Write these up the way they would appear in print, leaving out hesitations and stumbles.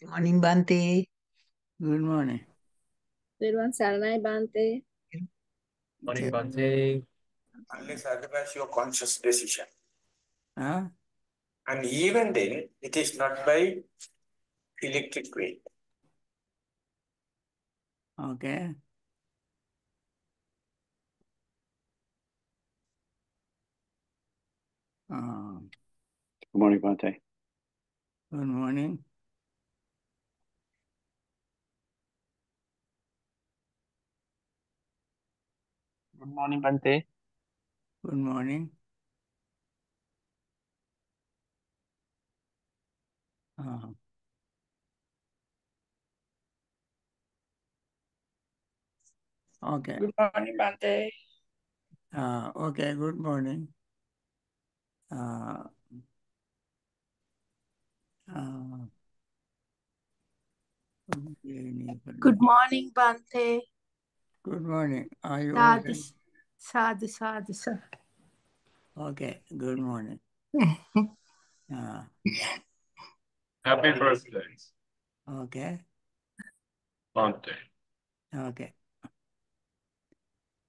Good morning, Bhante. Good morning. Good morning, Saranai Bhante. Good morning, Bhante. Unless otherwise your conscious decision. Huh? And even then, it is not by electric way. Okay. Good morning, Bhante. Good morning. Good morning, Bhante. Good morning. Okay. Good morning, Bhante. Okay, good morning. Good morning, Bhante. Good morning. Are you okay? Saddha, saddha, saddha. Okay, good morning. Happy birthday. Okay. Bhante. Okay.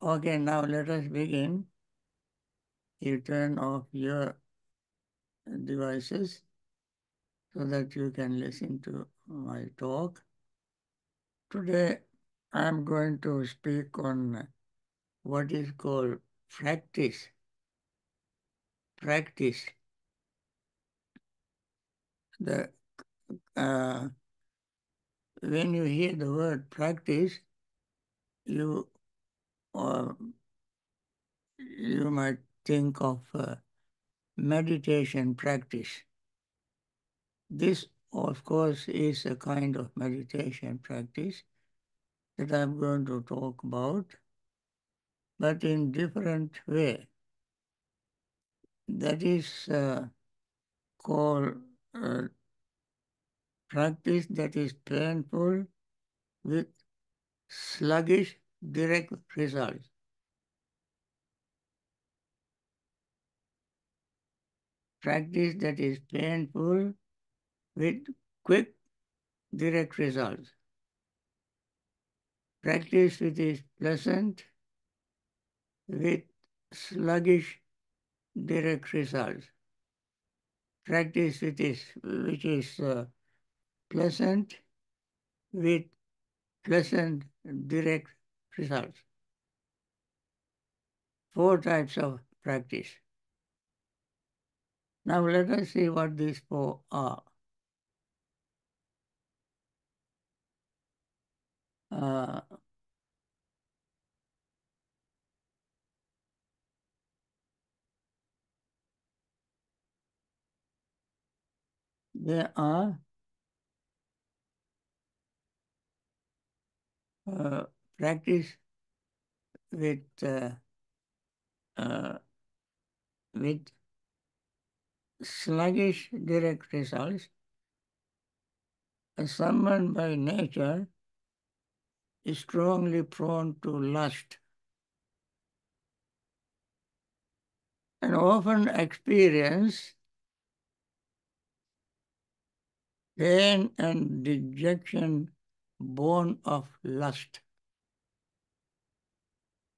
Okay, now let us begin. You turn off your devices so that you can listen to my talk. Today, I'm going to speak on what is called practice. Practice. When you hear the word practice, you might think of meditation practice. This, of course, is a kind of meditation practice that I'm going to talk about, but in different way. That is called practice that is painful with sluggish direct results. Practice that is painful with quick, direct results. Practice which is pleasant with sluggish, direct results. Practice which is pleasant with pleasant, direct results. Four types of practice. Now let us see what these four are. There are practice with sluggish direct results. Someone by nature is strongly prone to lust and often experience pain and dejection born of lust.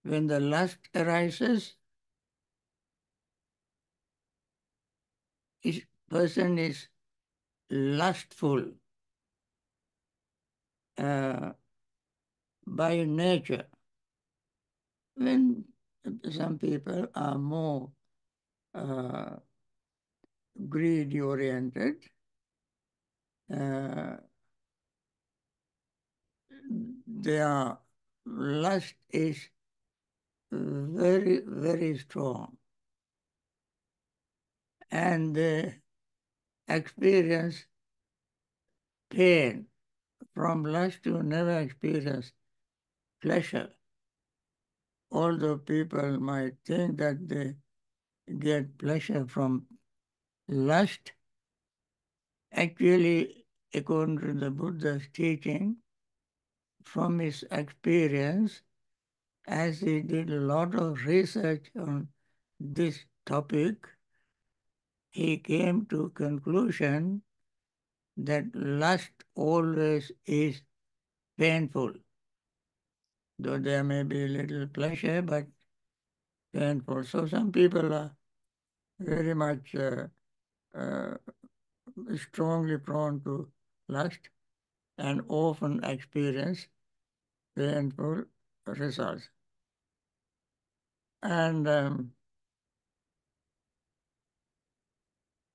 When the lust arises, each person is lustful by nature. When some people are more greed-oriented, their lust is very, very strong, and they experience pain. From lust you never experience pleasure. Although people might think that they get pleasure from lust, actually, according to the Buddha's teaching, from his experience, as he did a lot of research on this topic, he came to conclusion that lust always is painful. Though there may be a little pleasure, but painful. So some people are very much strongly prone to lust and often experience painful results. And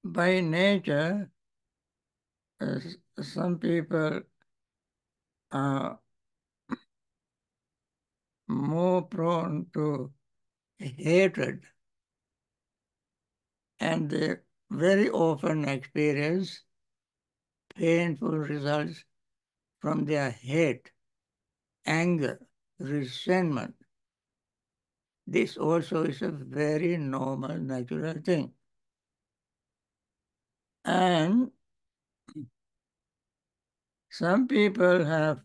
by nature, some people are more prone to hatred, and they very often experience painful results from their hate, anger, resentment. This also is a very normal, natural thing. And some people have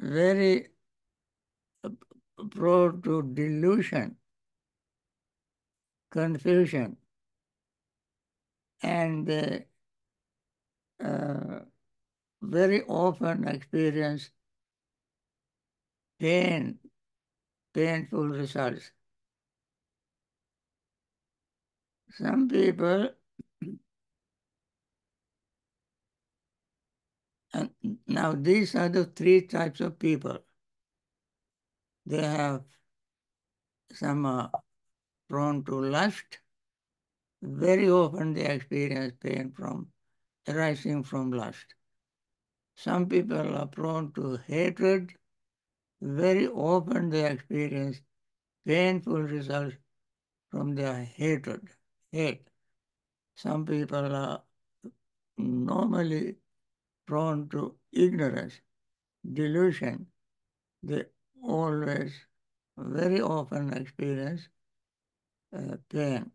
very prone to delusion, confusion, and they very often experience painful results. Some people, and now these are the three types of people. They have some are prone to lust. Very often they experience pain arising from lust. Some people are prone to hatred. Very often they experience painful results from their hatred. Some people are normally prone to ignorance, delusion. They always, very often experience pain.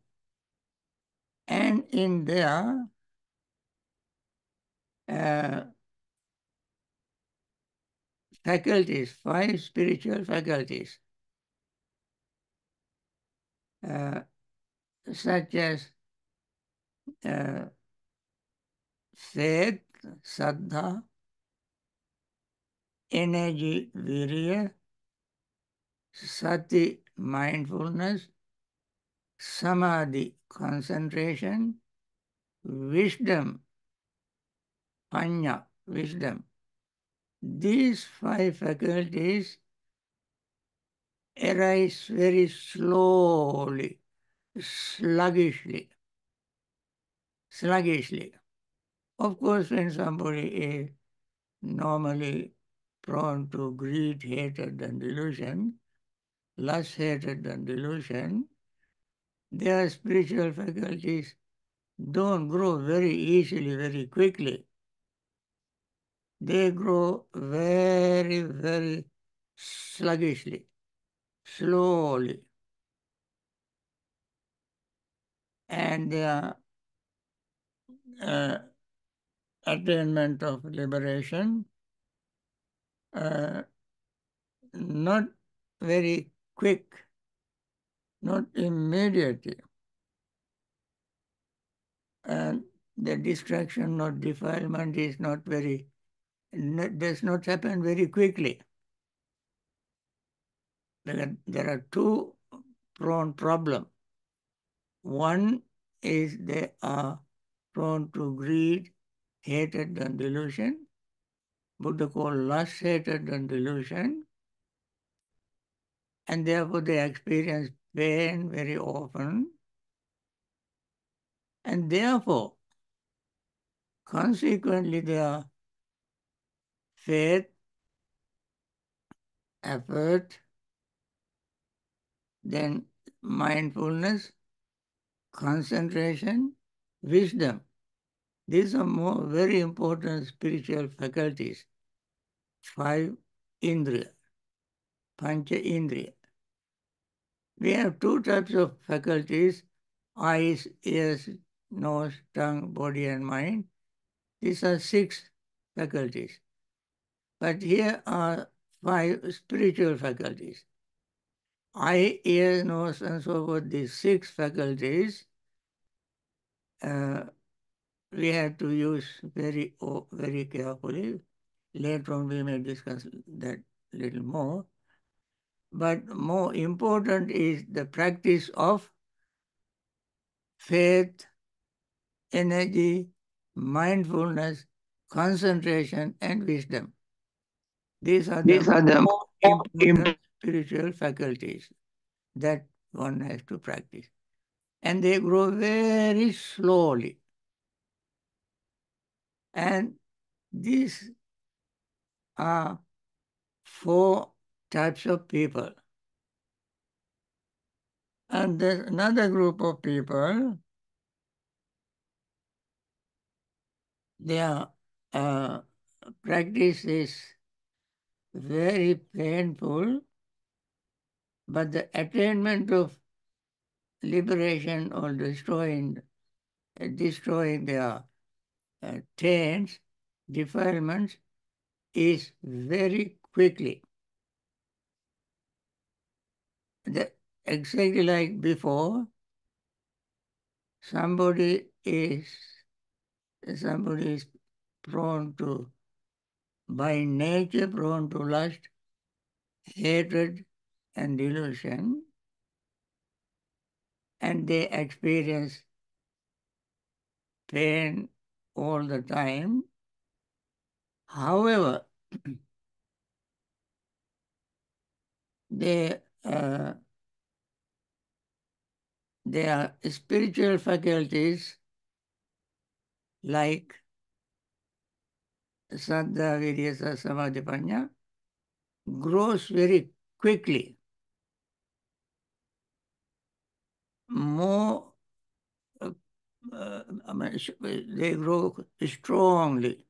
And in their faculties, five spiritual faculties, such as faith, Saddha, energy, viriya, sati, mindfulness, samadhi, concentration, wisdom, panya, wisdom. These five faculties arise very slowly, sluggishly. Of course, when somebody is normally prone to greed, hatred, and delusion, lust, hatred, and delusion, their spiritual faculties don't grow very easily, very quickly. They grow very, very sluggishly, slowly. And their attainment of liberation not very quick, not immediately, and the distraction or defilement does not happen very quickly. There are two prone problems. One is they are prone to greed, hatred, and delusion. Buddha called lust, hatred, and delusion. And therefore they experience pain very often. And therefore, consequently, their faith, effort, then mindfulness, concentration, wisdom. These are more very important spiritual faculties. Five indriya, pancha indriya. We have two types of faculties: eyes, ears, nose, tongue, body, and mind. These are six faculties. But here are five spiritual faculties. eye, ear, nose, and so forth, these six faculties, we have to use very carefully. Later on we may discuss that little more. But more important is the practice of faith, energy, mindfulness, concentration, and wisdom. These are the more important spiritual faculties that one has to practice. And they grow very slowly. And these are four types of people. And there's another group of people, their practice is very painful, but the attainment of liberation or destroying their taints, defilements, is very quickly. Exactly like before, somebody is prone to, by nature, prone to lust, hatred, and delusion, and they experience pain all the time. However, their spiritual faculties like Saddha, Viriya, Samadhi, Panya grows very quickly, more they grow strongly.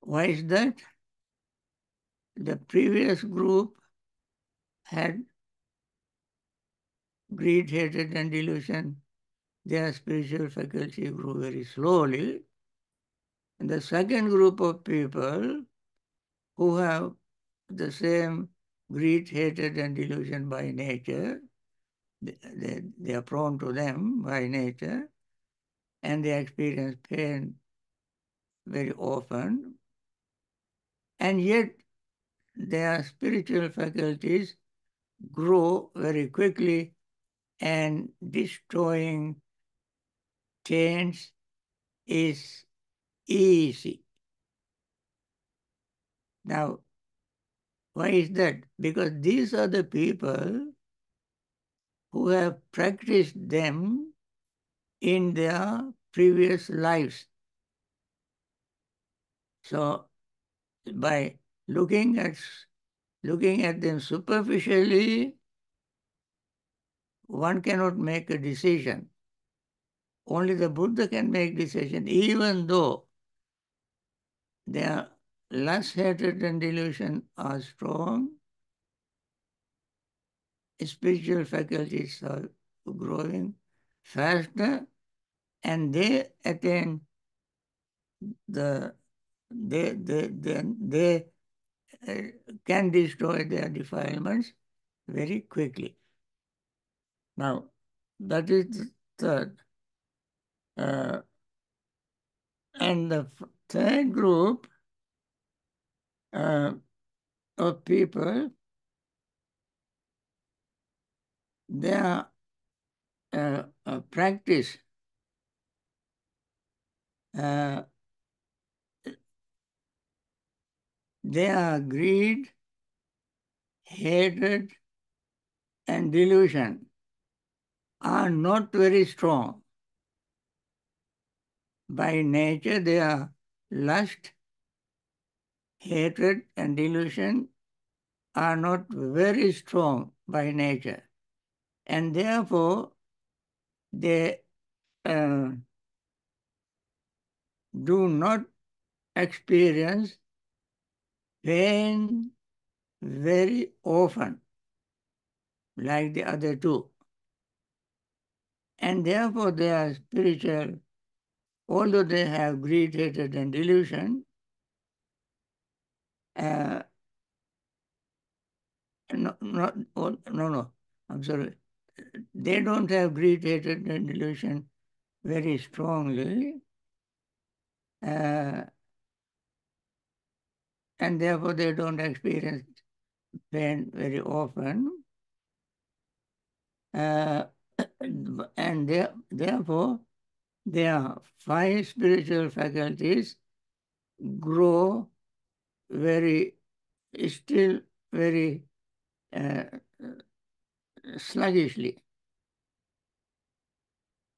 Why is that? The previous group had greed, hatred, and delusion. Their spiritual faculty grew very slowly. And the second group of people who have the same greed, hatred, and delusion by nature, they are prone to them by nature, and they experience pain very often, and yet their spiritual faculties grow very quickly and destroying taints is easy. Now, why is that? Because these are the people who have practiced them in their previous lives. So, by looking at them superficially, one cannot make a decision. Only the Buddha can make decision, even though their lust, hatred, and delusion are strong, spiritual faculties are growing faster, and they attain they can destroy their defilements very quickly. Now, that is the third. And the third group of people, their practice their greed, hatred, and delusion are not very strong. By nature, their lust, hatred, and delusion are not very strong by nature. And therefore, they do not experience pain very often, like the other two. And therefore they are spiritual, although they have greed, hatred, and delusion, No, I'm sorry. They don't have greed, hatred, and delusion very strongly. And therefore they don't experience pain very often. And therefore their five spiritual faculties grow very sluggishly.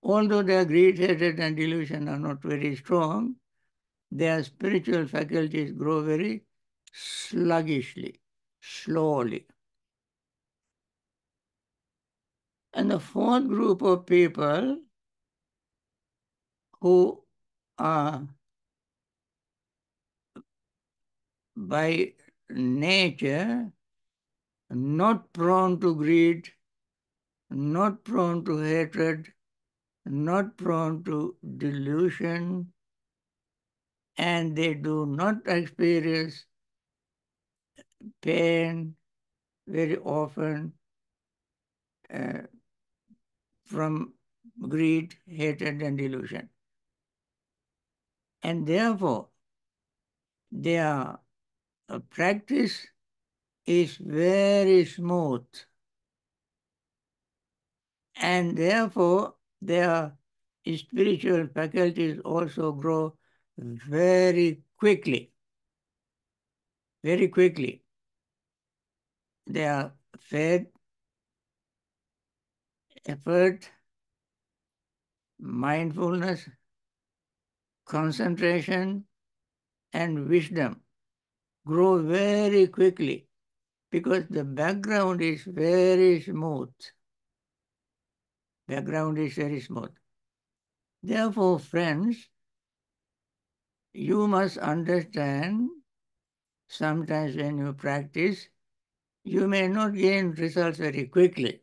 Although their greed, hatred, and delusion are not very strong, their spiritual faculties grow very sluggishly, slowly. And the fourth group of people who are by nature not prone to greed, not prone to hatred, not prone to delusion, and they do not experience pain very often from greed, hatred, and delusion. And therefore, their practice is very smooth. And therefore, their spiritual faculties also grow very quickly. They are faith, effort, mindfulness, concentration, and wisdom grow very quickly because the background is very smooth. Therefore, friends, you must understand, sometimes when you practice, you may not gain results very quickly,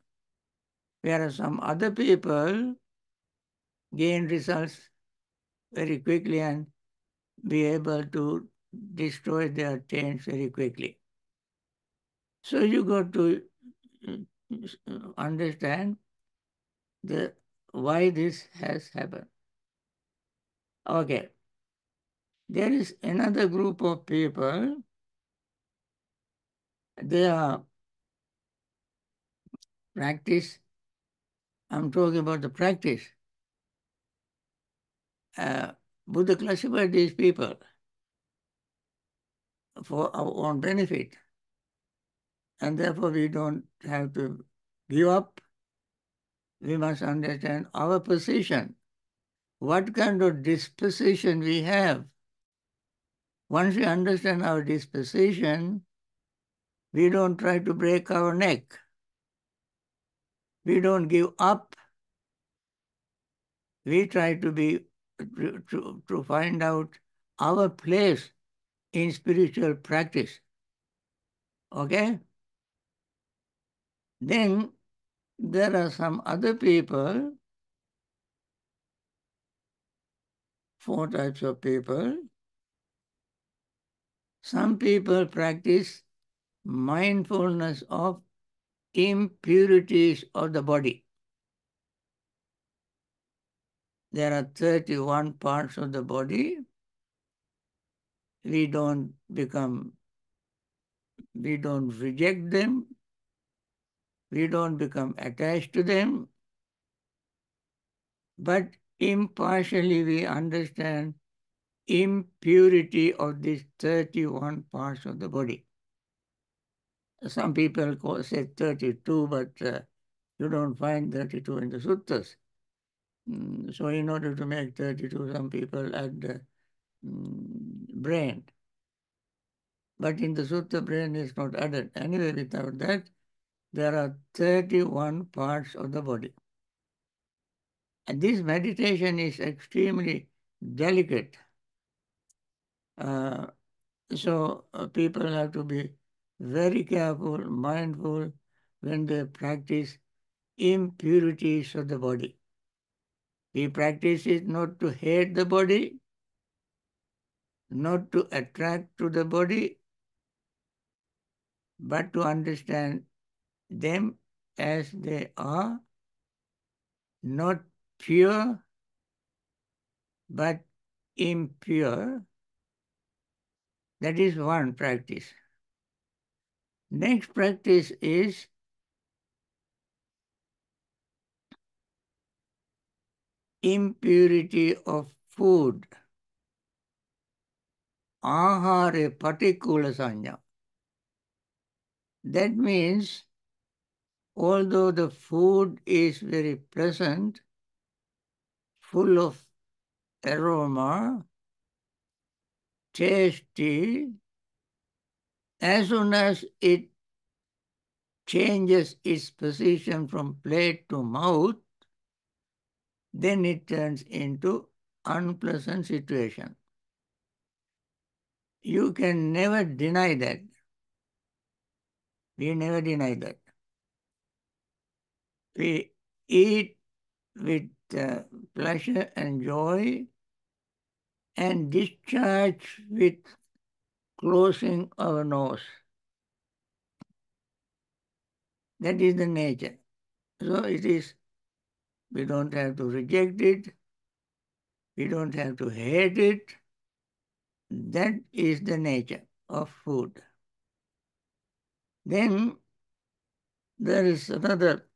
whereas some other people gain results very quickly and be able to destroy their taints very quickly. So you got to understand why this has happened. Okay. There is another group of people. Their practice, I'm talking about the practice. Buddha classified these people for our own benefit. And therefore we don't have to give up. We must understand our position. What kind of disposition we have. Once we understand our disposition, we don't try to break our neck. We don't give up. We try to find out our place in spiritual practice. Okay? Then there are some other people, four types of people. Some people practice mindfulness of impurities of the body. There are 31 parts of the body. We don't reject them. We don't become attached to them. But impartially we understand impurity of these 31 parts of the body. Some people say 32, but you don't find 32 in the suttas. So in order to make 32, some people add brain. But in the sutta, brain is not added. Anyway, without that, there are 31 parts of the body. And this meditation is extremely delicate. So people have to be very careful, mindful when they practice impurities of the body. We practice it not to hate the body, not to attract to the body, but to understand them as they are, not pure but impure. That is one practice. Next practice is impurity of food. Ahare Patikulasanya. That means, although the food is very pleasant, full of aroma, tasty, as soon as it changes its position from plate to mouth, then it turns into unpleasant situation. You can never deny that. We never deny that. We eat with pleasure and joy and discharge with closing our nose. That is the nature. So it is, we don't have to reject it. We don't have to hate it. That is the nature of food. Then there is another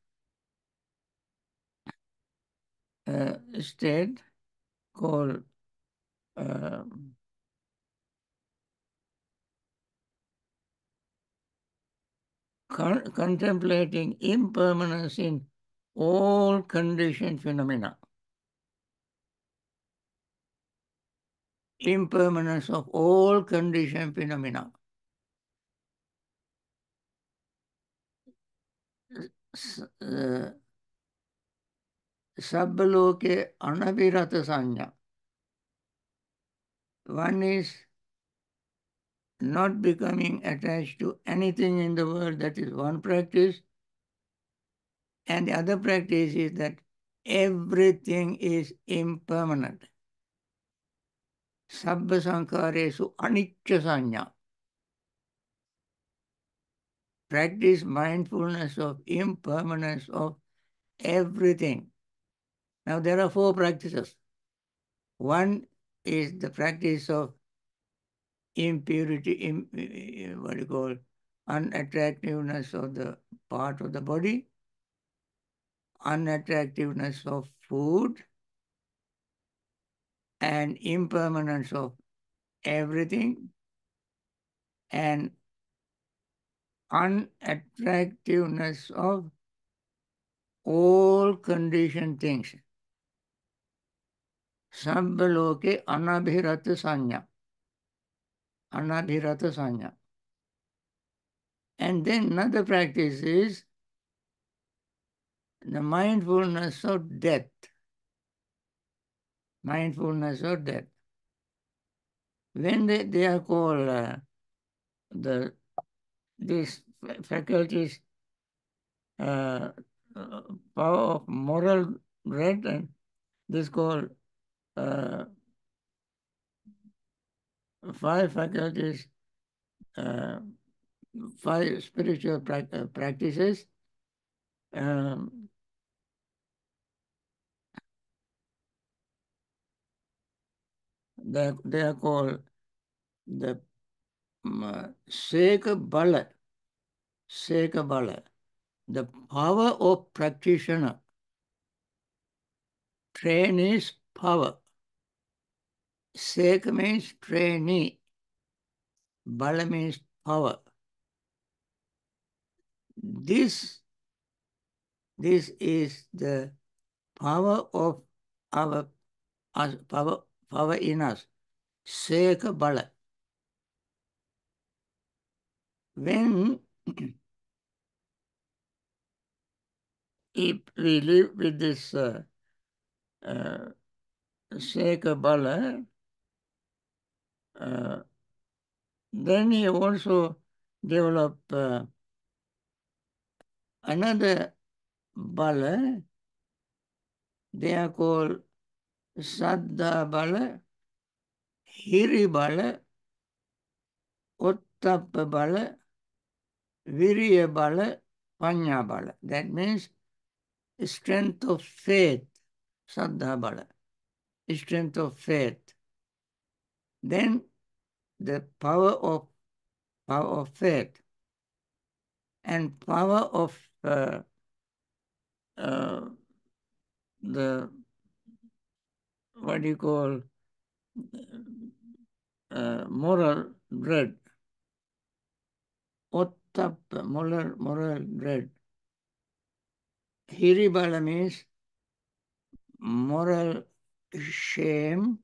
state called contemplating impermanence in all conditioned phenomena. Impermanence of all conditioned phenomena. Sabbaloke anabirata sanya. One is not becoming attached to anything in the world. That is one practice. And the other practice is that everything is impermanent. Sabba sankare su anicca sanya. Practice mindfulness of impermanence of everything. Now there are four practices. One is the practice of impurity, unattractiveness of the part of the body, unattractiveness of food, and impermanence of everything, and unattractiveness of all conditioned things. Sabbaloke anabirata sanya. Anabhirata sanya. And then another practice is the mindfulness of death. Mindfulness of death. When they are called these faculties, power of moral dread, and this called five faculties, five spiritual practices. They are called the Sekabala. Sekabala, the power of practitioner. Trainee's power. Seka means trainee. Bala means power. This is the power of our power in us. Seka bala. When if we live with this Seka bala, then he also developed another bala. They are called Saddha bala, Hiri bala, ottapa bala, viriya bala, panya bala. That means strength of faith, saddha bala, strength of faith. Then the power of faith and power of the, what do you call, moral dread. Ottappa, moral dread. Hiri bala means moral shame.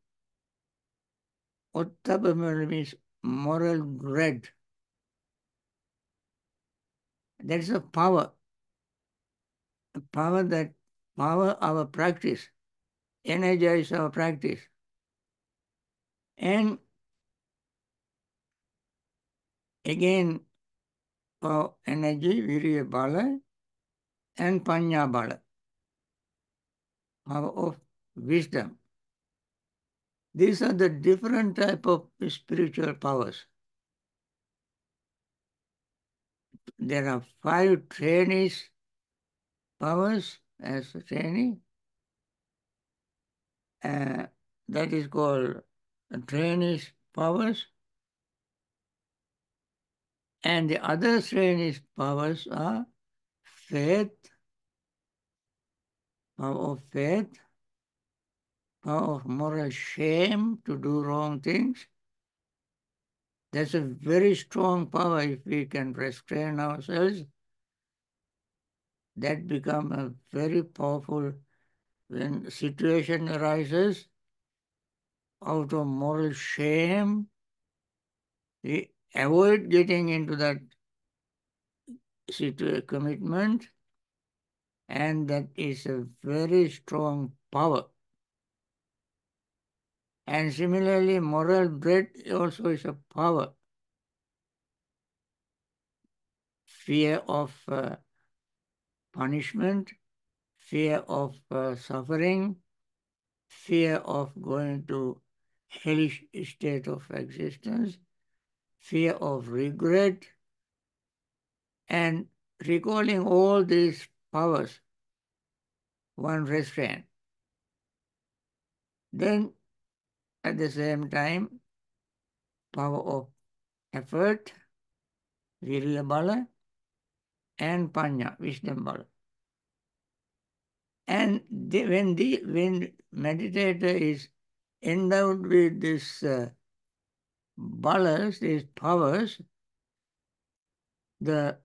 Ottapa bala means moral dread. That is a power. A power that power our practice, energize our practice. And again, for energy, viriya bala and panya bala, power of wisdom. These are the different type of spiritual powers. There are 5 trainees powers as a trainee. That is called trainees powers. And the other trainees powers are faith, power of faith, power of moral shame to do wrong things. That's a very strong power. If we can restrain ourselves, that becomes a very powerful. When situation arises out of moral shame, we avoid getting into that commitment, and that is a very strong power. And similarly, moral dread also is a power. Fear of punishment, fear of suffering, fear of going to hellish state of existence, fear of regret, and recalling all these powers, one restraint. Then, at the same time, power of effort, viriya bala, and panya, wisdom bala. And when meditator is endowed with these balas, these powers, the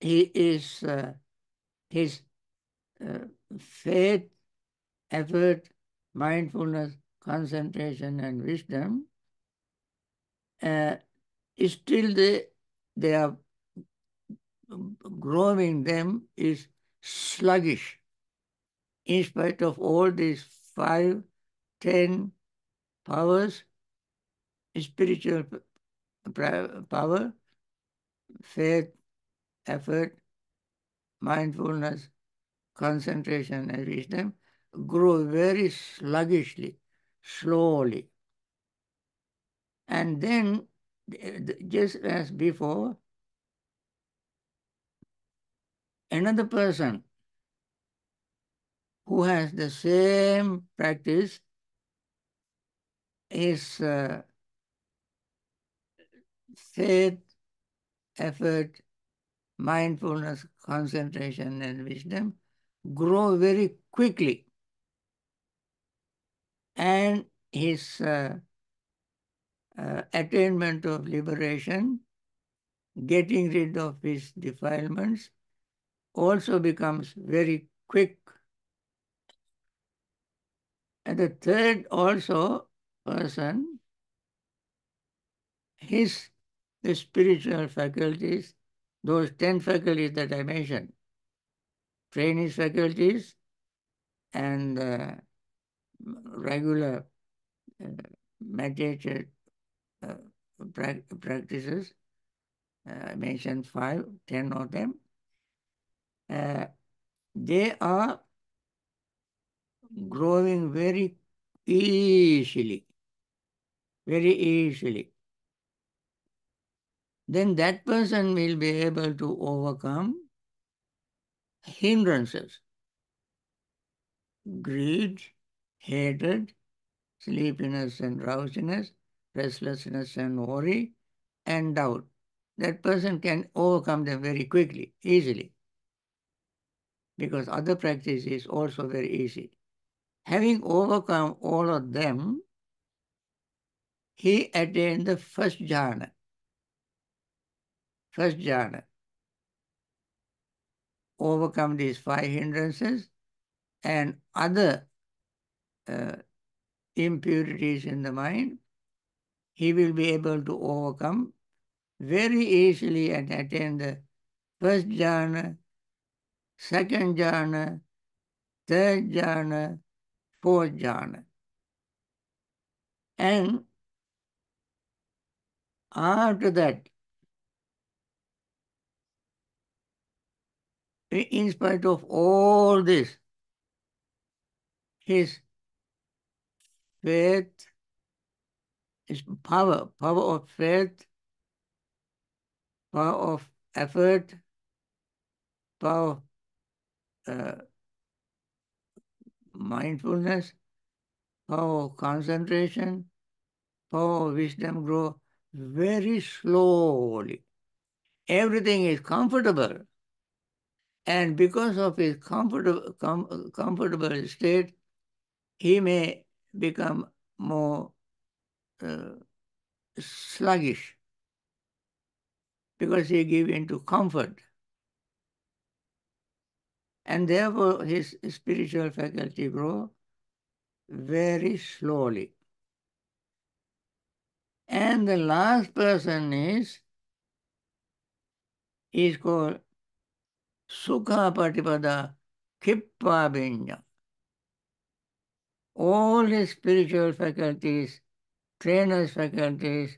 he is his faith, effort, mindfulness, concentration, and wisdom, still they are growing them is sluggish in spite of all these 5, 10 powers, spiritual power, faith, effort, mindfulness, concentration and wisdom grow very sluggishly, slowly. And then, just as before, another person who has the same practice is faith, effort, mindfulness, concentration and wisdom grow very quickly, and his attainment of liberation, getting rid of his defilements, also becomes very quick. And the third also person, the spiritual faculties, those 10 faculties that I mentioned, trainees faculties and regular meditated practices. I mentioned 5, 10 of them. They are growing very easily. then that person will be able to overcome hindrances. Greed, hatred, sleepiness and drowsiness, restlessness and worry, and doubt. That person can overcome them very quickly, easily, because other practice is also very easy. Having overcome all of them, he attained the first jhana. First jhana. Overcome these 5 hindrances and other impurities in the mind, he will be able to overcome very easily and attain the first jhana, second jhana, third jhana, fourth jhana. And after that, in spite of all this, his faith, his power of faith, power of effort, power of mindfulness, power of concentration, power of wisdom grow very slowly. Everything is comfortable. And because of his comfortable state, he may become more sluggish, because he gives in to comfort. And therefore his spiritual faculty grows very slowly. And the last person is called Sukha Patipada Khippa Binya. All his spiritual faculties, trainer's faculties,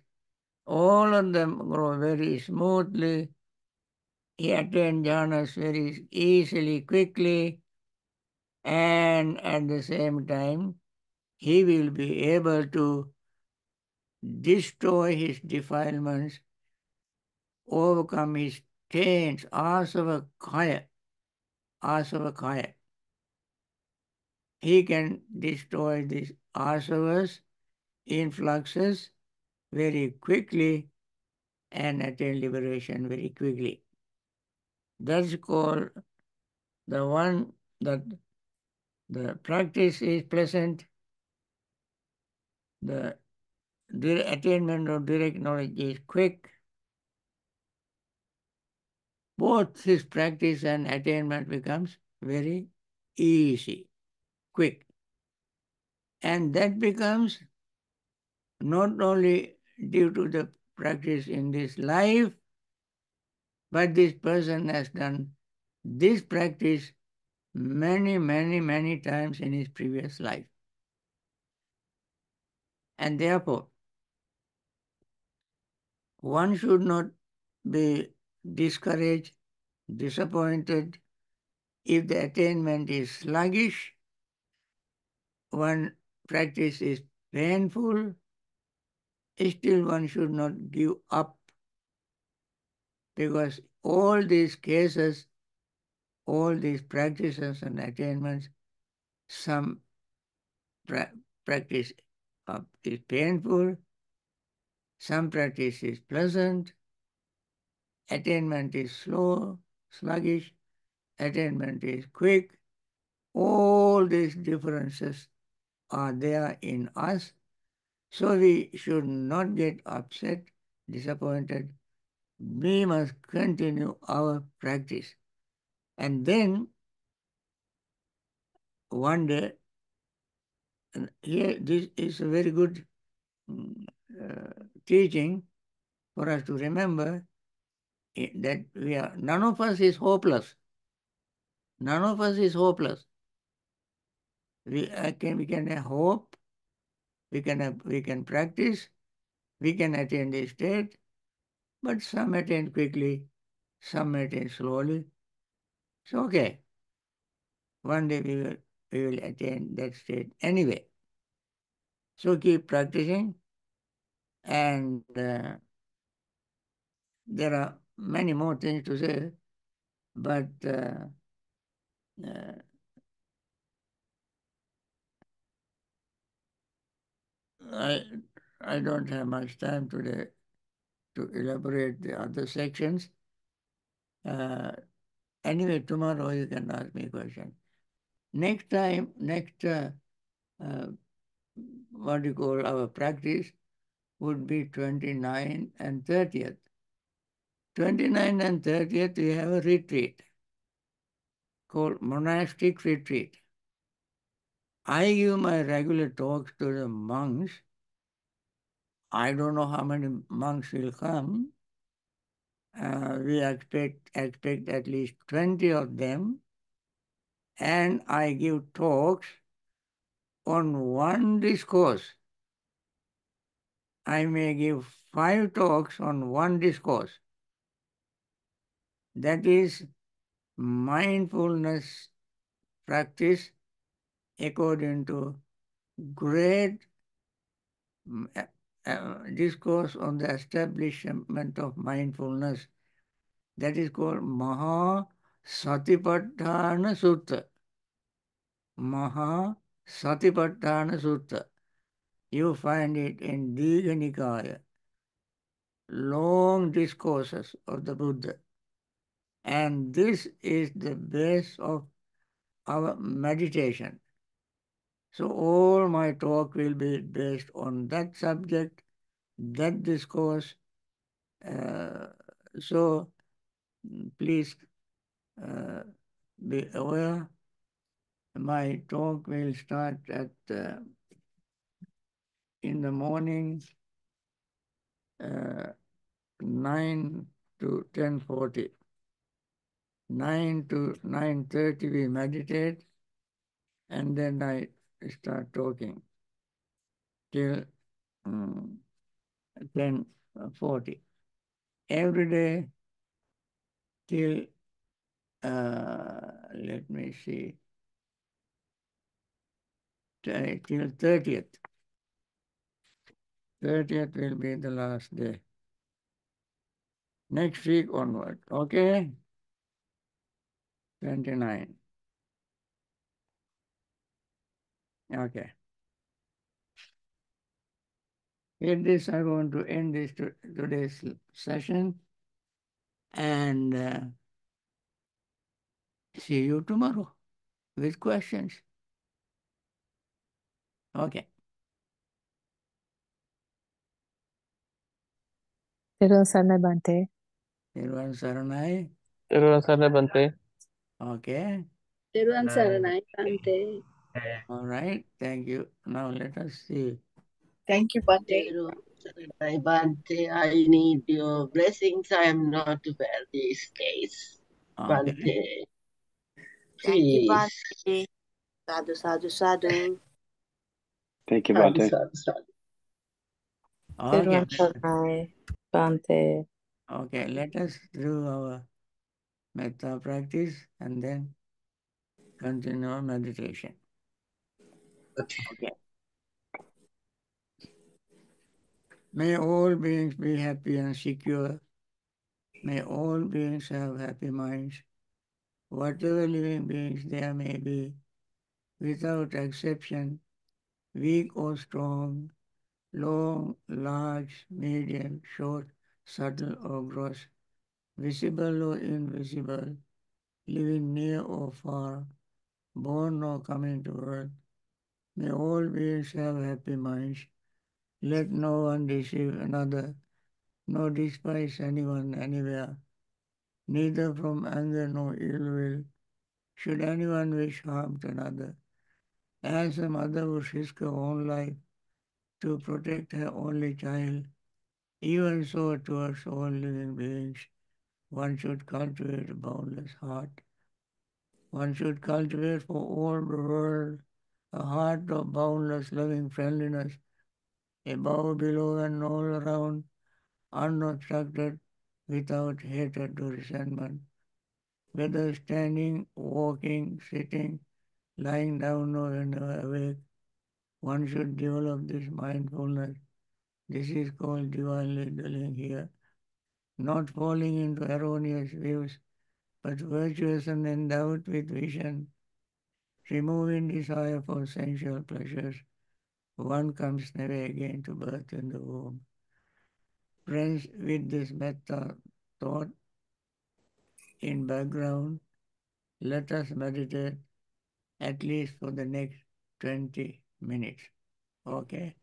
all of them grow very smoothly. He attains jhanas very easily, quickly, and at the same time, he will be able to destroy his defilements, overcome his taints, asava kaya, asava kaya. He can destroy these asavas, influxes, very quickly and attain liberation very quickly. That's called the one that the practice is pleasant, the attainment of direct knowledge is quick. Both his practice and attainment becomes very easy, quick. And that becomes not only due to the practice in this life, but this person has done this practice many, many, many times in his previous life. And therefore, one should not be discouraged, disappointed. If the attainment is sluggish, one practice is painful, still one should not give up, because all these cases, all these practices and attainments, some practice is painful, some practice is pleasant, attainment is slow, sluggish, attainment is quick. All these differences are there in us. So we should not get upset, disappointed. We must continue our practice. And then, one day, and here this is a very good teaching for us to remember that we are, none of us is hopeless. None of us is hopeless. We can have hope. We can practice, we can attain this state, but some attain quickly, some attain slowly. It's okay. One day we will attain that state anyway. So keep practicing and There are many more things to say, but I don't have much time today to elaborate the other sections. Anyway, tomorrow you can ask me a question. Next time, what you call our practice would be 29 and 30th. 29 and 30th, we have a retreat called monastic retreat. I give my regular talks to the monks. I don't know how many monks will come. We expect at least 20 of them. And I give talks on one discourse. I may give 5 talks on one discourse. That is mindfulness practice according to great discourse on the establishment of mindfulness. That is called Maha Satipatthana Sutta. Maha Satipatthana Sutta. You find it in Dighanikaya. Long discourses of the Buddha. And this is the base of our meditation. So all my talk will be based on that subject, that discourse. So please be aware. My talk will start at in the morning 9 to 10:40. 9 to 9:30 we meditate, and then I start talking till 10:40. Every day till, let me see, till 30th. 30th will be the last day. Next week onward, okay? 29. Okay. With this, I want to end this today's session, and see you tomorrow with questions. Okay. Everyone Saranai Bhante. Everyone Saranai. Everyone Saranai Bhante. Okay. Everyone Saranai Bhante. All right, thank you. Now let us see. Thank you, Bhante. Bhante, I need your blessings. I am not well these days. Bhante, okay. Please. Thank you, Bhante. Sadhu, sadhu, sadhu. Thank you, Bhante. Sadhu, sadhu, sadhu. Okay. Okay, let us do our Metta practice and then continue our meditation. Okay. May all beings be happy and secure. May all beings have happy minds. Whatever living beings there may be, without exception, weak or strong, long, large, medium, short, subtle or gross, visible or invisible, living near or far, born or coming to earth, may all beings have happy minds. Let no one deceive another, nor despise anyone anywhere. Neither from anger nor ill will should anyone wish harm to another. As a mother would risk her own life to protect her only child, even so towards all living beings, one should cultivate a boundless heart. One should cultivate for all the world a heart of boundless loving friendliness, above, below, and all around, unobstructed, without hatred or resentment. Whether standing, walking, sitting, lying down, or whenever awake, one should develop this mindfulness. This is called divinely dwelling here. not falling into erroneous views, but virtuous and endowed with vision, removing desire for sensual pleasures, one comes never again to birth in the womb. Friends, with this metta thought in background, let us meditate at least for the next 20 minutes. Okay?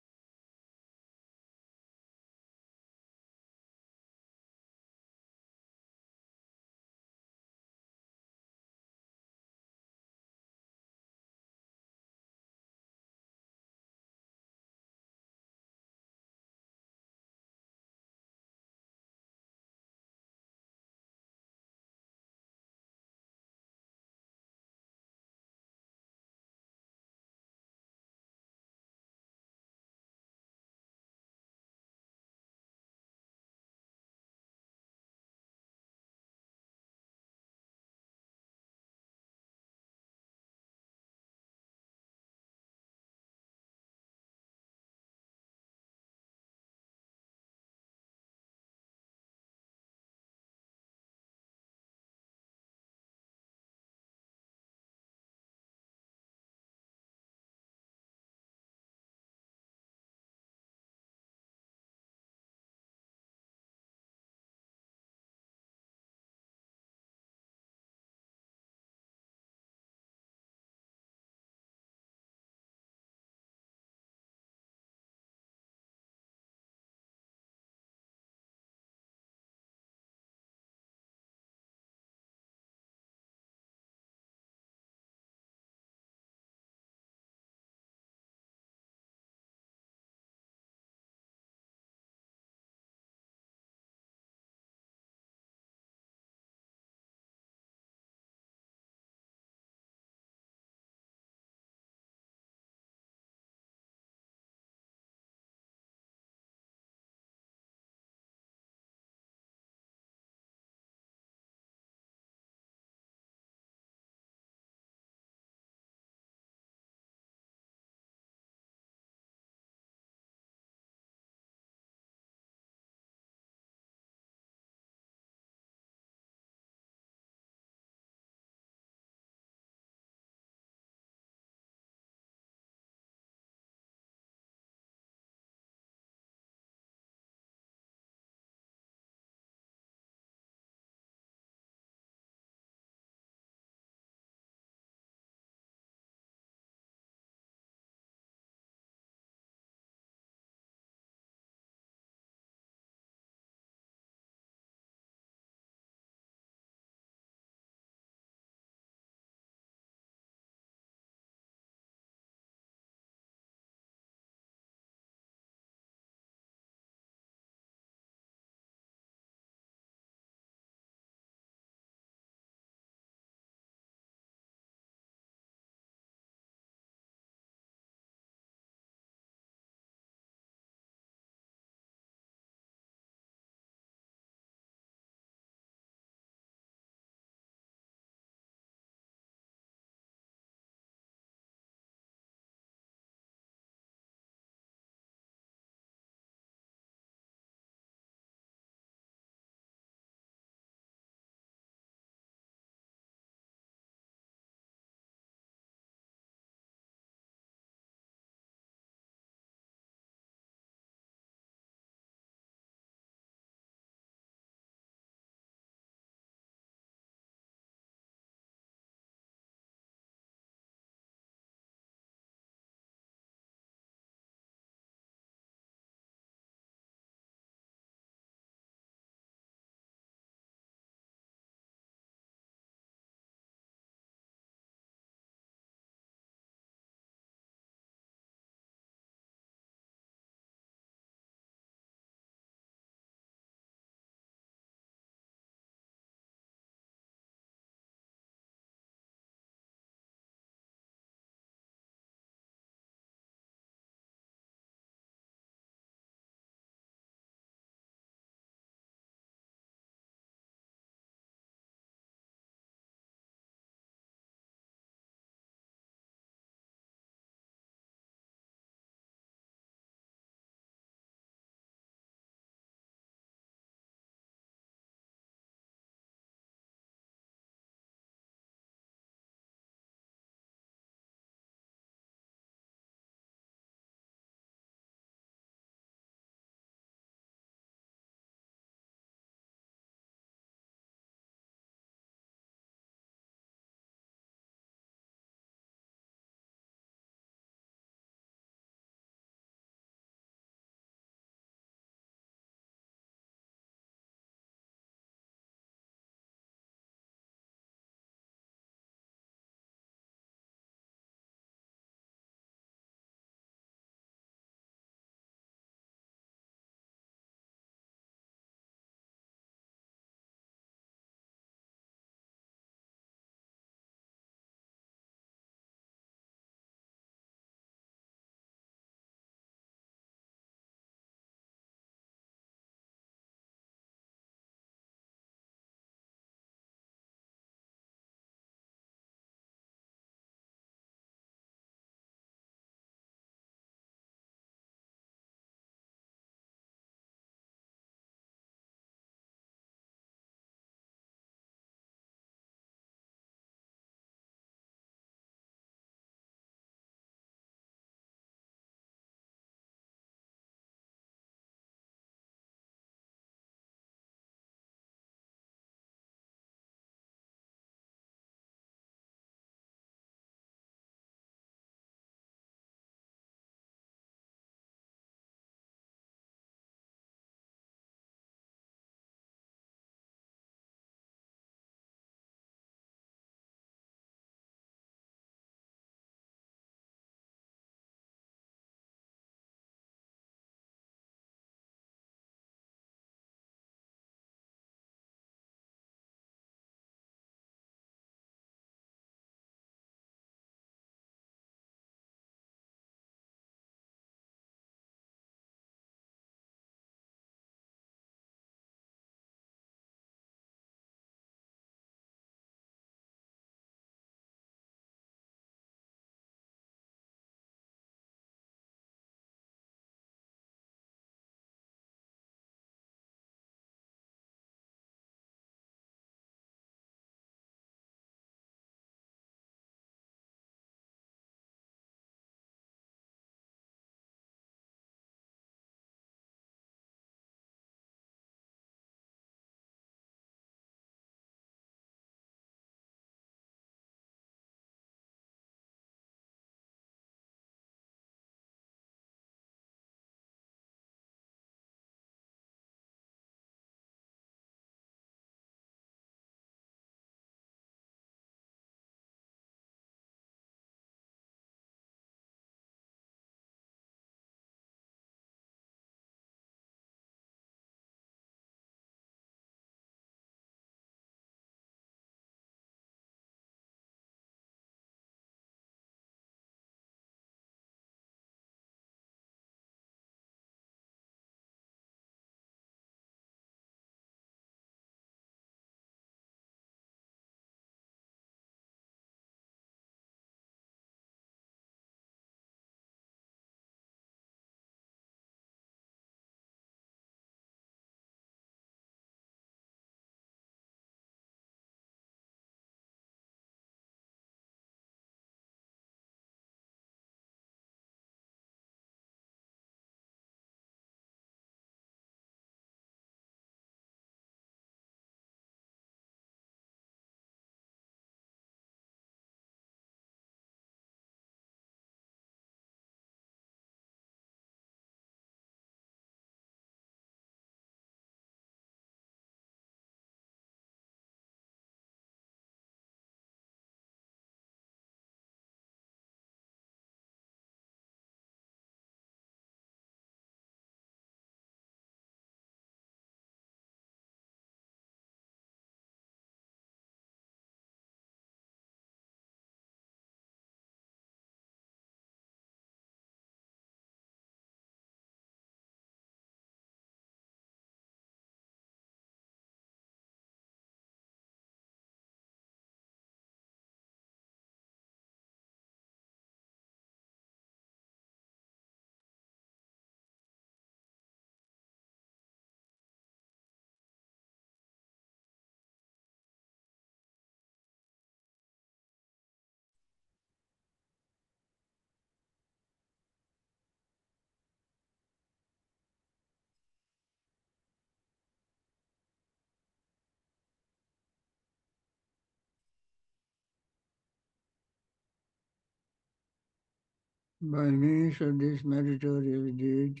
By means of this meditative deed,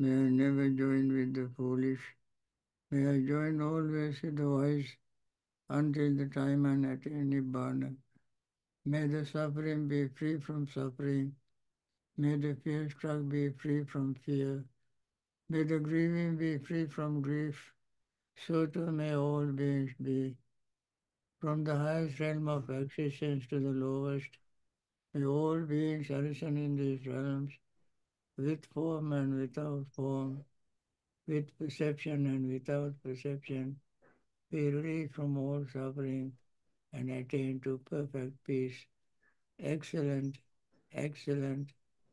may I never join with the foolish. May I join always with the wise until the time and at any Nibbana. May the suffering be free from suffering. May the fear-struck be free from fear. May the grieving be free from grief. So too may all beings be. From the highest realm of existence to the lowest, may all beings arisen in these realms, with form and without form, with perception and without perception, be relieved from all suffering and attain to perfect peace. Excellent, excellent,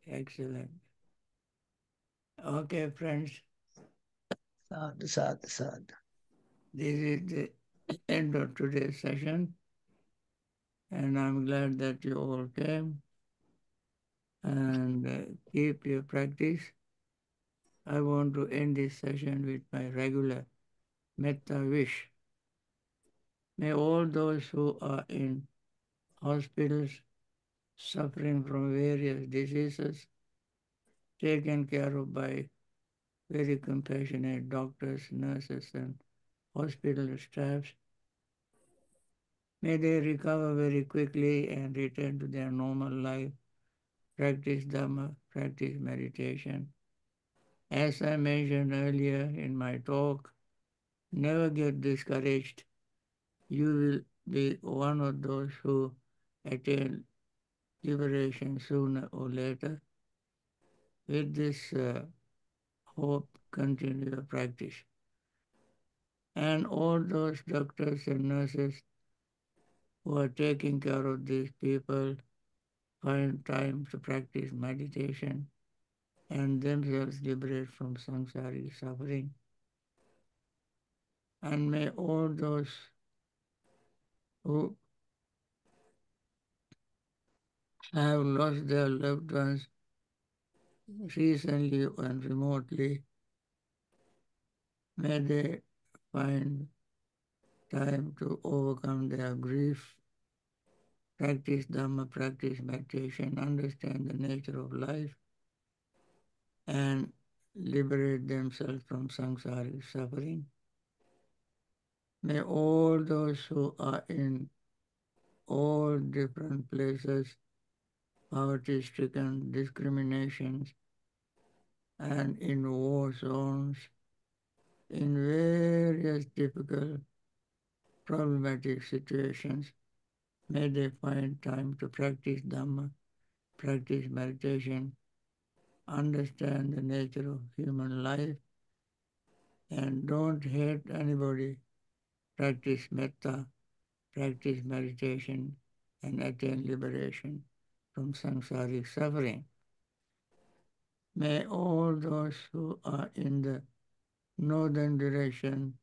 excellent. Okay, friends. Saddha, saddha, saddha. This is the end of today's session, and I'm glad that you all came, and keep your practice. I want to end this session with my regular Metta wish. May all those who are in hospitals suffering from various diseases, taken care of by very compassionate doctors, nurses, and hospital staffs, may they recover very quickly and return to their normal life, practice Dhamma, practice meditation. As I mentioned earlier in my talk, never get discouraged. You will be one of those who attain liberation sooner or later. With this hope, continue your practice. And all those doctors and nurses who are taking care of these people, find time to practice meditation and themselves liberate from samsaric suffering. And may all those who have lost their loved ones recently and remotely, may they find time to overcome their grief, practice Dhamma, practice meditation, understand the nature of life, and liberate themselves from samsaric suffering. May all those who are in all different places, poverty-stricken, discriminations, and in war zones, in various difficult, problematic situations, may they find time to practice Dhamma, practice meditation, understand the nature of human life, and don't hate anybody. Practice Metta, practice meditation, and attain liberation from samsaric suffering. May all those who are in the northern direction,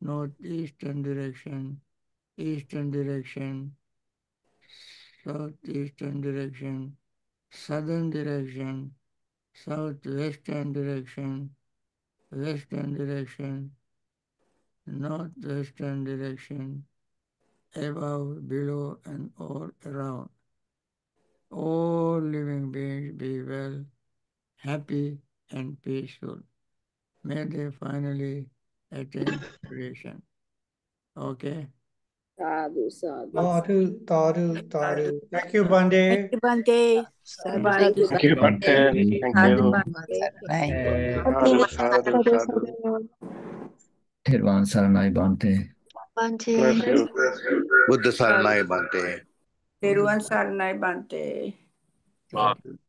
northeastern direction, southeastern direction, southern direction, southwestern direction, northwestern direction, above, below, and all around. All living beings be well, happy, and peaceful. May they finally attain liberation. Okay? Sadhu, sadhu. Taru, taru, taru. Thank you, Bhante. Thank you, Bhante. Thank you, Bhante. Thank you. Bhante. Saranai Bhante. Bhante. Buddha Saranai Bhante. Saranai Bhante.